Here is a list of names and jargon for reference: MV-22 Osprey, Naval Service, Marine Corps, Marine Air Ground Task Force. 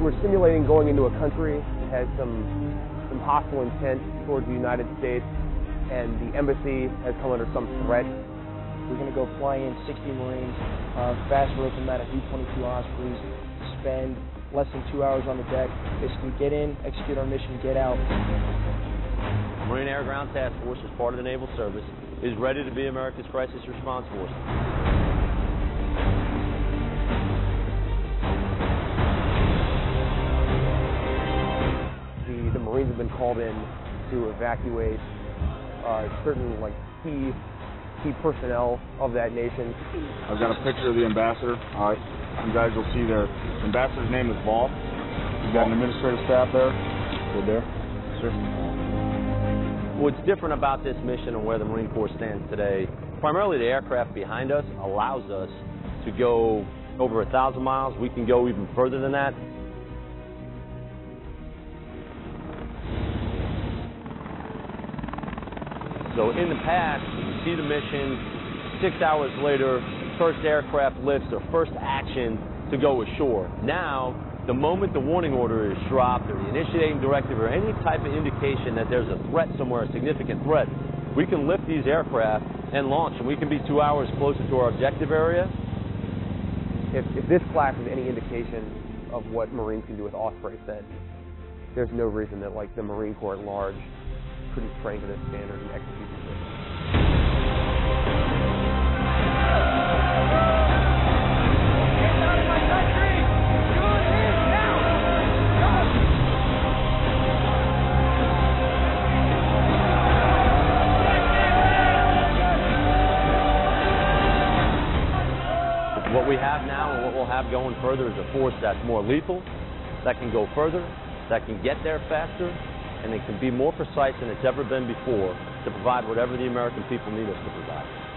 we're simulating going into a country that has some hostile intent towards the United States, and the embassy has come under some threat. We're going to go fly in 60 Marines, fast rope them out of MV-22 Ospreys, spend less than 2 hours on the deck, basically get in, execute our mission, get out. Marine Air Ground Task Force, as part of the Naval Service, is ready to be America's crisis response force. Marines have been called in to evacuate certain key personnel of that nation. I've got a picture of the ambassador. You guys will see there. Ambassador's name is Ball. You've got an administrative staff there. Good there. Sir. What's different about this mission and where the Marine Corps stands today, primarily the aircraft behind us allows us to go over 1,000 miles. We can go even further than that. So in the past, you see the mission, 6 hours later, first aircraft lifts or first action to go ashore. Now, the moment the warning order is dropped or the initiating directive or any type of indication that there's a threat somewhere, a significant threat, we can lift these aircraft and launch, and we can be 2 hours closer to our objective area. If this class is any indication of what Marines can do with Osprey, then there's no reason that the Marine Corps at large couldn't train to this standard and execute the system. What we have now and what we'll have going further is a force that's more lethal, that can go further, that can get there faster, and it can be more precise than it's ever been before to provide whatever the American people need us to provide.